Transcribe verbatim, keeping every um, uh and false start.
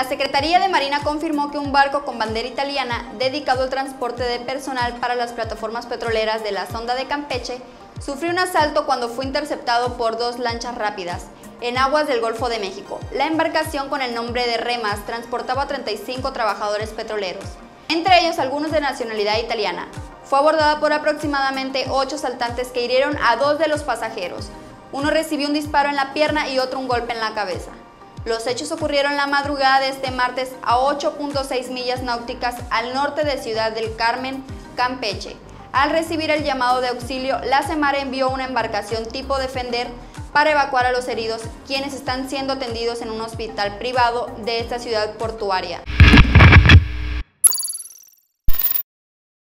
La Secretaría de Marina confirmó que un barco con bandera italiana dedicado al transporte de personal para las plataformas petroleras de la Sonda de Campeche sufrió un asalto cuando fue interceptado por dos lanchas rápidas en aguas del Golfo de México. La embarcación con el nombre de Remas transportaba a treinta y cinco trabajadores petroleros, entre ellos algunos de nacionalidad italiana. Fue abordada por aproximadamente ocho asaltantes que hirieron a dos de los pasajeros. Uno recibió un disparo en la pierna y otro un golpe en la cabeza. Los hechos ocurrieron la madrugada de este martes a ocho punto seis millas náuticas al norte de Ciudad del Carmen, Campeche. Al recibir el llamado de auxilio, la Semare envió una embarcación tipo Defender para evacuar a los heridos, quienes están siendo atendidos en un hospital privado de esta ciudad portuaria.